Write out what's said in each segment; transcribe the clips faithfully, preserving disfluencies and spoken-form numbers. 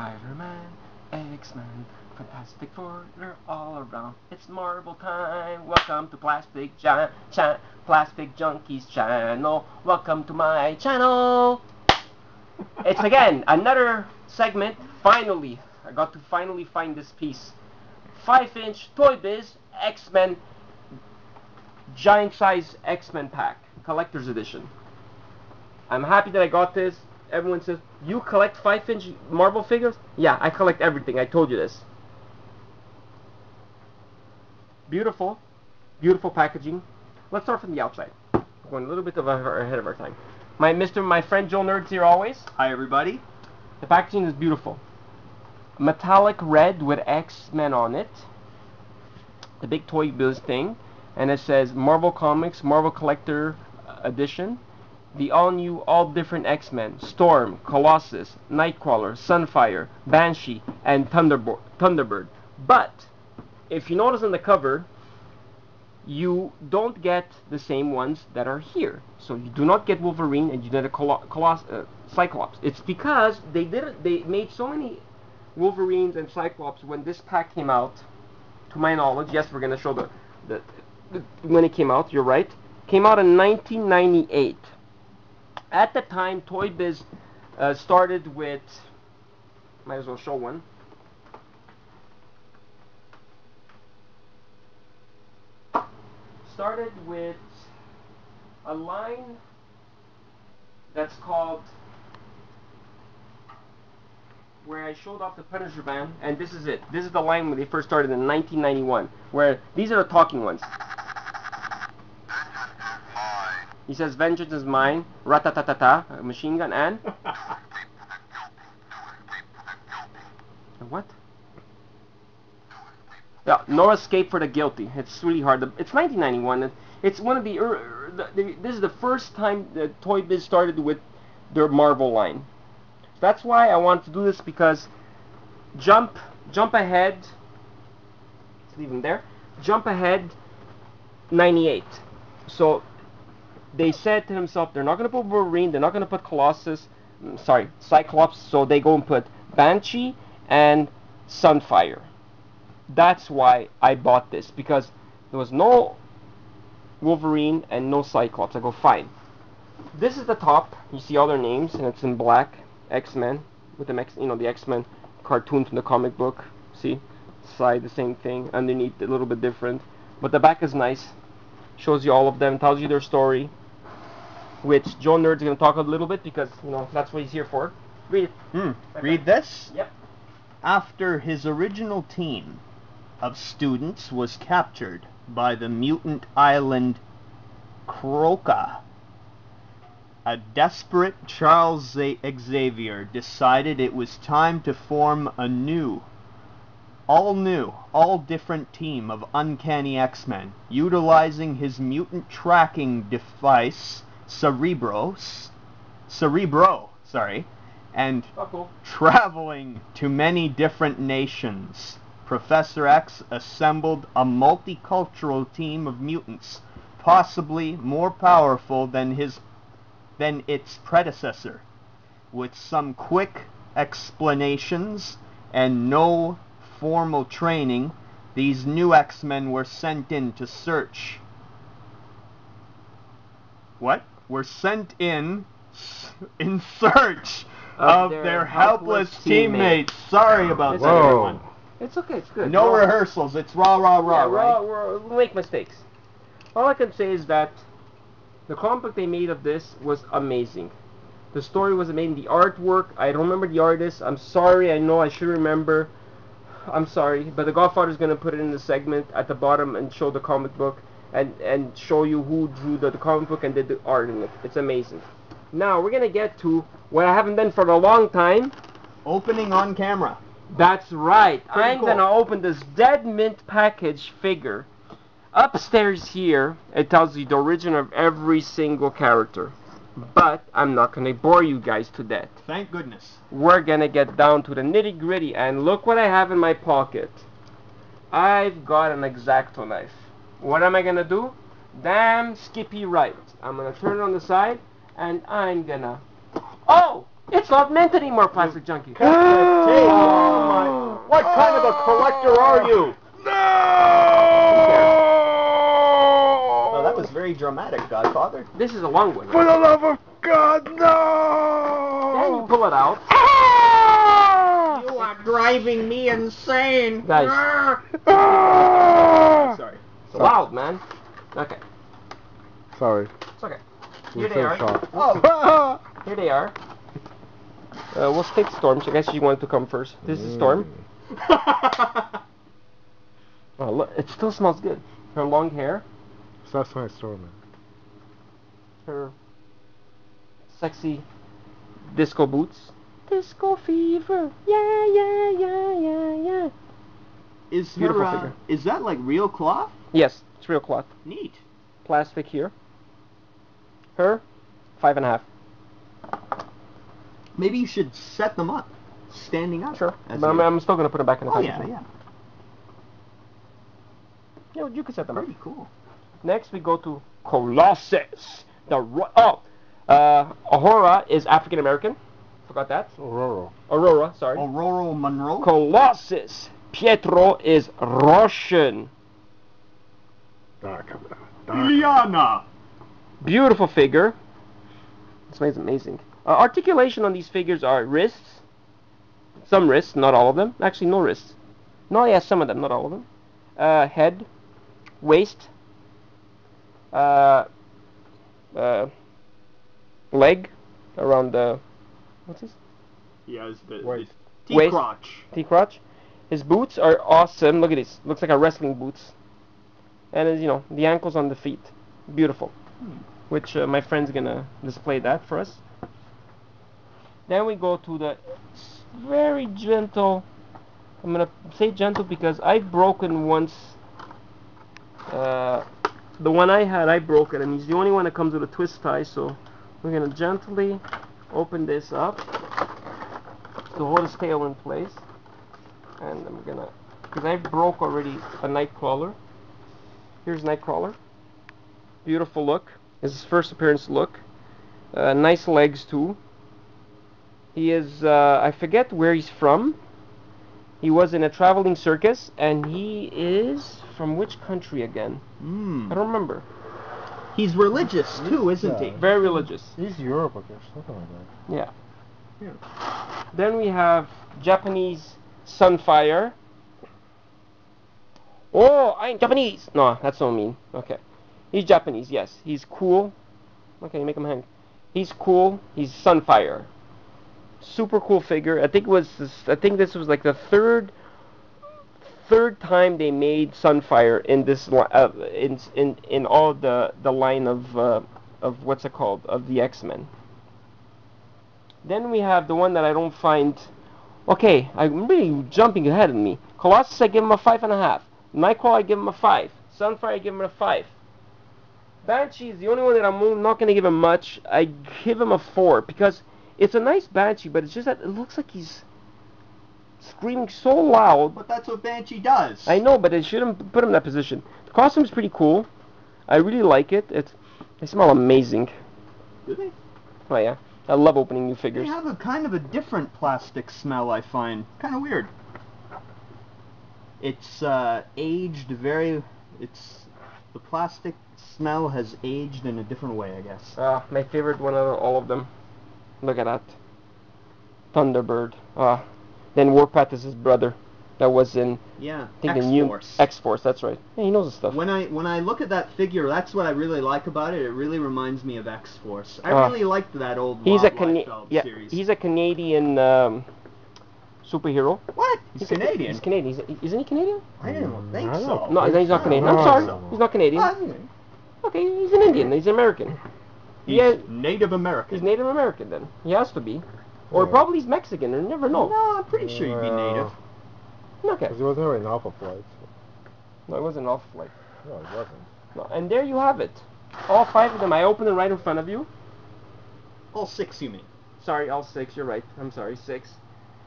Spiderman, X-Men, Fantastic Four, they're all around. It's Marvel time. Welcome to Plastic Giant, Ch Plasticjunky's channel. Welcome to my channel. It's again another segment. Finally, I got to finally find this piece. Five-inch Toy Biz X-Men Giant Size X-Men pack, collector's edition. I'm happy that I got this. Everyone says, you collect five-inch Marvel figures? Yeah, I collect everything. I told you this. Beautiful. Beautiful packaging. Let's start from the outside. We're going a little bit of our, ahead of our time. My Mister, my friend JoeNerd's here always. Hi, everybody. The packaging is beautiful. Metallic red with X-Men on it. The big Toy Biz thing. And it says, Marvel Comics, Marvel Collector Edition. The all-new, all-different X-Men, Storm, Colossus, Nightcrawler, Sunfire, Banshee, and Thunderbird. Thunderbird. But, if you notice on the cover, you don't get the same ones that are here. So you do not get Wolverine, and you get a Colo Coloss uh, Cyclops. It's because they did they made so many Wolverines and Cyclops when this pack came out. To my knowledge, yes, we're going to show the, the, the when it came out. You're right. Came out in nineteen ninety-eight. At the time, Toy Biz uh, started with, might as well show one. Started with a line that's called, where I showed off the Punisher band, and this is it. This is the line when they first started in nineteen ninety-one, where these are the talking ones. He says, vengeance is mine, ratatatata, machine gun, and... what? Yeah, no escape for the guilty. It's really hard. It's nineteen ninety-one. It's one of the... Er, the, the this is the first time the Toy Biz started with their Marvel line. That's why I wanted to do this, because jump, jump ahead... Let's leave him there. Jump ahead, ninety-eight. So... they said to himself, they're not going to put Wolverine, they're not going to put Colossus, sorry, Cyclops, so they go and put Banshee and Sunfire. That's why I bought this, because there was no Wolverine and no Cyclops. I go, fine. This is the top, you see all their names, and it's in black, X-Men, with the, you know, the X-Men cartoon from the comic book, see, side the same thing, underneath a little bit different, but the back is nice, shows you all of them, tells you their story, which JoeNerd's going to talk a little bit, because, you know, that's what he's here for. Read it. Hmm. Okay. Read this? Yep. After his original team of students was captured by the mutant island Croca, a desperate Charles Xavier decided it was time to form a new, all new, all different team of uncanny X-Men, utilizing his mutant tracking device, Cerebro, Cerebro, sorry, and oh, cool. Traveling to many different nations. Professor X assembled a multicultural team of mutants, possibly more powerful than his, than its predecessor, with some quick explanations and no formal training. These new X-Men were sent in to search what? Were sent in in search of, of their, their helpless, helpless teammates. teammates. Sorry about it's that, okay. Everyone. It's okay, it's good. No, no rehearsals, it's rah, rah, rah, yeah, right? Rah, rah, make mistakes. All I can say is that the comic book they made of this was amazing. The story was amazing. The artwork, I don't remember the artist. I'm sorry, I know I should remember. I'm sorry, but the Godfather's going to put it in the segment at the bottom and show the comic book and, and show you who drew the, the comic book and did the art in it. It's amazing. Now, we're going to get to what I haven't done for a long time. Opening on camera. That's right. Pretty I'm cool. going to open this Dead Mint package figure. Upstairs here, it tells you the origin of every single character. But I'm not going to bore you guys to death. Thank goodness. We're going to get down to the nitty-gritty, and look what I have in my pocket. I've got an X-Acto knife. What am I going to do? Damn Skippy right. I'm going to turn it on the side, and I'm going to... Oh! It's not meant anymore, Plasticjunky. Oh, what kind of a collector are you? No! Well, that was very dramatic, Godfather. This is a long one. For the love of God, no! Then you pull it out. You are driving me insane. Guys. Sorry. Sorry. It's loud, man. Okay. Sorry. It's okay. Here they are. Oh. Here they are. Uh, we'll take Storm. So I guess you wanted to come first. This mm. is Storm. Oh, look, it still smells good. Her long hair. So that's my Storm. Her sexy disco boots. Disco fever. Yeah, yeah, yeah, yeah, yeah. Is her, uh, is that like real cloth? Yes, it's real cloth. Neat. Plastic here. Her, five and a half. Maybe you should set them up, standing up. Sure. But I'm, I'm still going to put them back in the package. Oh, yeah, yeah. Yeah, well, you can set them Pretty up. Pretty cool. Next, we go to Colossus. The oh, uh, Aurora is African-American. Forgot that. Ororo. Aurora, sorry. Ororo Monroe. Colossus. Pietro is Russian. Dark, dark. Liliana. Beautiful figure. This one's amazing. Uh, articulation on these figures are wrists, some wrists, not all of them. Actually, no wrists. No, yeah, some of them, not all of them. Uh, head, waist, uh, uh, leg, around the, what's this? Yeah, it's the waist. T-crotch. T-crotch. His boots are awesome. Look at this. Looks like a wrestling boots. And, you know, the ankles on the feet. Beautiful. Hmm. Which uh, my friend's gonna display that for us. Then we go to the very gentle, I'm going to say gentle because I've broken once, uh, the one I had I broke it, and he's the only one that comes with a twist tie, so we're going to gently open this up to hold his tail in place, and I'm going to, because I broke already a Nightcrawler, here's Nightcrawler, beautiful look, this is his first appearance look, uh, nice legs too. He is, uh, I forget where he's from. He was in a traveling circus, and he is from which country again? Mm. I don't remember. He's religious, too, isn't yeah. he? Very religious. He's Europe, I guess, something like that. Yeah. yeah. Then we have Japanese Sunfire. Oh, I'm Japanese! No, that's so mean. Okay. He's Japanese, yes. He's cool. Okay, make him hang. He's cool. He's Sunfire. Super cool figure. I think it was this, I think this was like the third third time they made Sunfire in this uh, in in in all the the line of uh, of what's it called of the X-Men. Then we have the one that I don't find. Okay, I'm really jumping ahead of me. Colossus, I give him a five and a half. Nightcrawler, I give him a five. Sunfire, I give him a five. Banshee is the only one that I'm not gonna give him much. I give him a four because. It's a nice Banshee, but it's just that it looks like he's screaming so loud. But that's what Banshee does. I know, but they shouldn't put him in that position. The costume is pretty cool. I really like it. It's, they smell amazing. Do they? Oh, yeah. I love opening new figures. They have a kind of a different plastic smell, I find. Kind of weird. It's uh, aged very... It's the plastic smell has aged in a different way, I guess. Uh, my favorite one out of all of them. Look at that. Thunderbird. Uh, then Warpath is his brother. That was in... Yeah, X-Force. X-Force, that's right. Yeah, he knows his stuff. When I when I look at that figure, that's what I really like about it. It really reminds me of X-Force. I uh, really liked that old he's a yeah, series. He's a Canadian um, superhero. What? He's, he's Canadian? A, he's Canadian. He's a, isn't he Canadian? I don't think I so. No, he's not Canadian. I'm sorry. So. He's not Canadian. Uh, okay, he's an Indian. He's an American. He's yeah, Native American. He's Native American then. He has to be. Or yeah. probably he's Mexican, I never know. No, I'm pretty sure he'd be Native. Okay. Because he wasn't really an Alpha Flight. So. No, it wasn't an Alpha Flight. No, it wasn't. No, and there you have it. All five of them. I opened them right in front of you. All six, you mean. Sorry, all six. You're right. I'm sorry, six.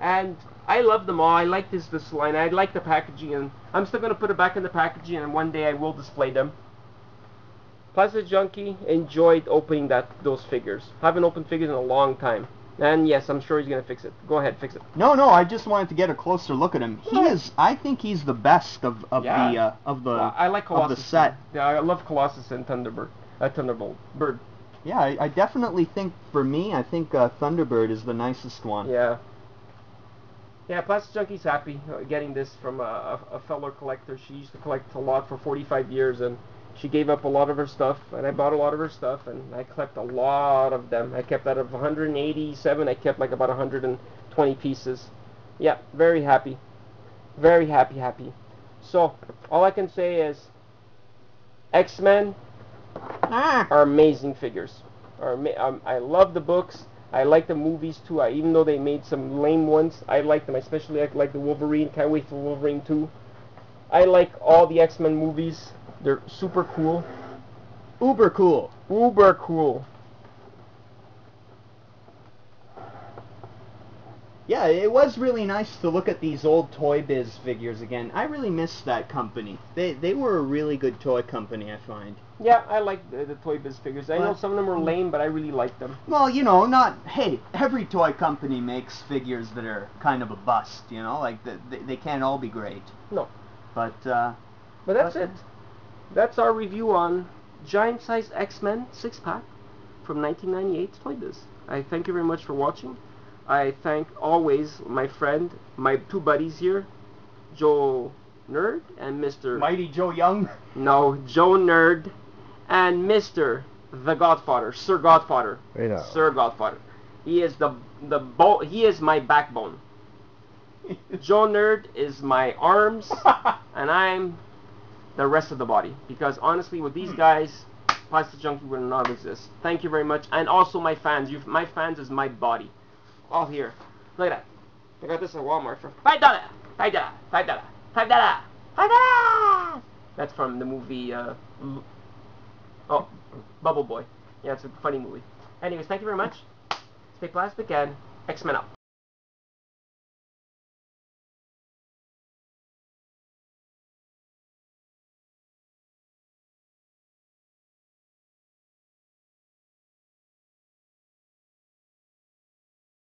And I love them all. I like this, this line. I like the packaging. And I'm still going to put it back in the packaging, and one day I will display them. Plasticjunky enjoyed opening that those figures. Haven't opened figures in a long time. And yes, I'm sure he's going to fix it. Go ahead, fix it. No, no, I just wanted to get a closer look at him. He no. is, I think he's the best of, of yeah. the, uh, of the, well, I like Colossus, of the set. Yeah, I love Colossus and Thunderbird, uh, Thunderbolt, Bird. Yeah, I, I definitely think, for me, I think uh, Thunderbird is the nicest one. Yeah. Yeah, Plasticjunky's happy getting this from a, a fellow collector. She used to collect a lot for forty-five years, and she gave up a lot of her stuff, and I bought a lot of her stuff, and I kept a lot of them. I kept out of one hundred eighty-seven, I kept like about one hundred twenty pieces. Yeah, very happy. Very happy, happy. So, all I can say is X-Men are amazing figures. Are ama um, I love the books. I like the movies too, I, even though they made some lame ones. I like them, especially I like the Wolverine. Can't wait for Wolverine two. I like all the X-Men movies. They're super cool. Uber cool. Uber cool. Yeah, it was really nice to look at these old Toy Biz figures again. I really miss that company. They they were a really good toy company, I find. Yeah, I like the, the Toy Biz figures. I but, know some of them are lame, but I really like them. Well, you know, not... Hey, every toy company makes figures that are kind of a bust, you know? Like, the, they, they can't all be great. No. But, uh... But that's but, it. That's our review on Giant Size X-Men six pack from nineteen ninety-eight Toy Biz. I thank you very much for watching. I thank always my friend, my two buddies here, JoeNerd and Mister Mighty Joe Young. No, JoeNerd and Mister The Godfather, Sir Godfather. Wait up. Sir Godfather. He is the the bo he is my backbone. JoeNerd is my arms, and I'm the rest of the body. Because honestly, with these guys, Plasticjunky would not exist. Thank you very much, and also my fans. You, my fans, is my body. All here. Look at that. I got this at Walmart for five dollar. Five dollar. Five dollar. Five dollar. Five dollar. That's from the movie. Uh, oh, Bubble Boy. Yeah, it's a funny movie. Anyways, thank you very much. Stay plastic and X-Men up.